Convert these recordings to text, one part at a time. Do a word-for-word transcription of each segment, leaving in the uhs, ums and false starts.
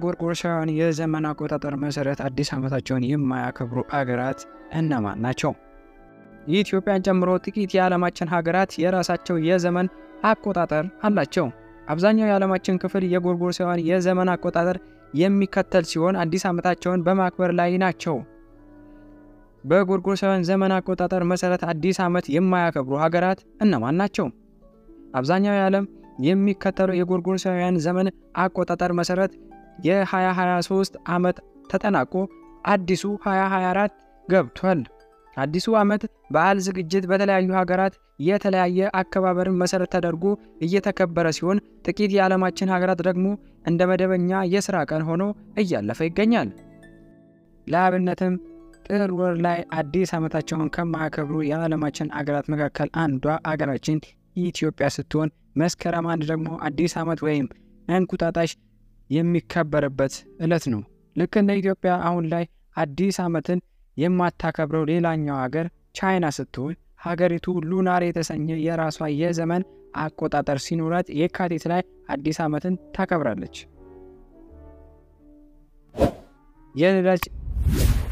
በጎርጎሮሳውያን የዘመን አቆጣጠር መሰረት አዲስ ዓመታቸውን የማያከብሩ አገራት እነማ ናቸው? ኢትዮጵያን ጨምሮ ጥቂት የዓለማችን ሀገራት የራሳቸው የዘመን አቆጣጠር አላቸው። አብዛኛው የዓለማችን ክፍል የጎርጎሮሳውያን የዘመን አቆጣጠር የሚከተል ሲሆን አዲስ ዓመታቸውን በማክበር ላይ ናቸው። በጎርጎሮሳውያን ዘመን አቆጣጠር መሰረት አዲስ ዓመት የማያከብሩ ሀገራት እነማ ናቸው? አብዛኛው የዓለም የሚከተለው የጎርጎሮሳውያን ዘመን አቆጣጠር መሰረት የ2023 ዓመት ተጠናቆ አዲሱ ሁለት ሺህ ሃያ አራት ገብቷል። አዲሱ ዓመት በዓል ዝግጅት በተለያዩ ሀገራት የተለያየ አከባበርን መሰረት ተደርጎ እየተከበረ ሲሆን ጥቂት የዓለማችን ሀገራት ደግሞ እንደ መደበኛ የሥራ ቀን ሆኖ እያለፈ ይገኛል። ለአብነትም ጥር ወር ላይ አዲስ ዓመታቸውን ከማያከብሩ የዓለማችን ሀገራት መካከል አንዷ ሀገራችን ኢትዮጵያ ስትሆን መስከረም አንድ ደግሞ አዲስ ዓመት ወይም እንቁጣጣሽ የሚከበረበት ዕለት ነው። ልክ እንደ ኢትዮጵያ አሁን ላይ አዲስ ዓመትን የማታከብረው ሌላኛው ሀገር ቻይና ስትሆን ሀገሪቱ ሉናር የተሰኘ የራሷ የዘመን አቆጣጠር ሲኖራት የካቲት ላይ አዲስ ዓመትን ታከብራለች። የነዳጅ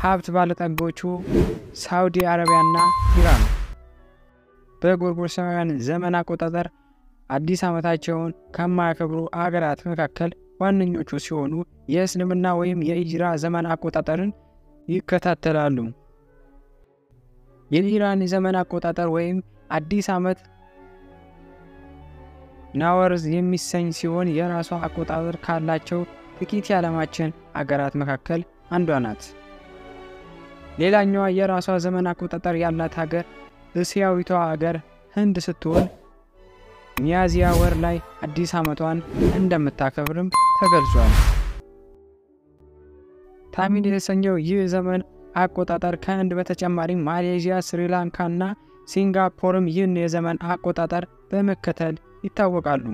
ሀብት ባለጠጎቹ ሳውዲ አረቢያና ኢራን በጎርጎሮሳውያን ዘመን አቆጣጠር አዲስ ዓመታቸውን ከማያከብሩ አገራት መካከል ዋነኞቹ ሲሆኑ የእስልምና ወይም የሂጅራ ዘመን አቆጣጠርን ይከታተላሉ። የኢራን ዘመን አቆጣጠር ወይም አዲስ ዓመት ናወርዝ የሚሰኝ ሲሆን የራሷ አቆጣጠር ካላቸው ጥቂት የዓለማችን አገራት መካከል አንዷ ናት። ሌላኛዋ የራሷ ዘመን አቆጣጠር ያላት ሀገር እስያዊቷ ሀገር ህንድ ስትሆን ሚያዚያ ወር ላይ አዲስ ዓመቷን እንደምታከብርም ተገልጿል። ታሚል የተሰኘው ይህ ዘመን አቆጣጠር ከህንድ በተጨማሪ ማሌዥያ፣ ስሪላንካና ሲንጋፖርም ይህን የዘመን አቆጣጠር በመከተል ይታወቃሉ።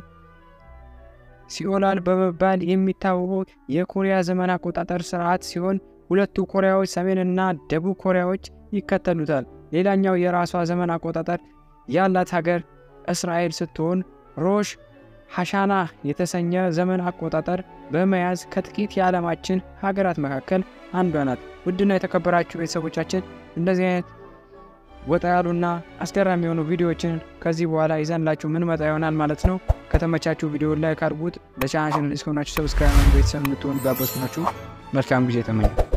ሲኦላል በመባል የሚታወቀው የኮሪያ ዘመን አቆጣጠር ስርዓት ሲሆን ሁለቱ ኮሪያዎች ሰሜንና ደቡብ ኮሪያዎች ይከተሉታል። ሌላኛው የራሷ ዘመን አቆጣጠር ያላት ሀገር እስራኤል ስትሆን ሮሽ ሐሻና የተሰኘ ዘመን አቆጣጠር በመያዝ ከጥቂት የዓለማችን ሀገራት መካከል አንዷ ናት። ውድና የተከበራችሁ ቤተሰቦቻችን እንደዚህ አይነት ወጣ ያሉና አስገራሚ የሆኑ ቪዲዮዎችን ከዚህ በኋላ ይዘንላችሁ ምን መጣ ይሆናል ማለት ነው። ከተመቻችሁ ቪዲዮ ላይክ አድርጉት። ለቻናላችን እስከሆናችሁ ሰብስክራይብ አድርጉት። ቤተሰብ እንድትሆኑ ጋብዛችኋለሁ። መልካም ጊዜ ተመኘሁ።